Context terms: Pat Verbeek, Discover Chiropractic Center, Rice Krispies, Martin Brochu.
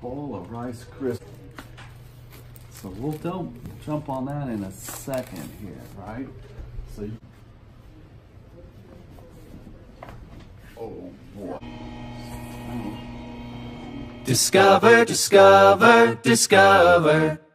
bowl of Rice Krispies. So we'll jump on that in a second here, right? So you... Oh boy. Discover, discover, discover.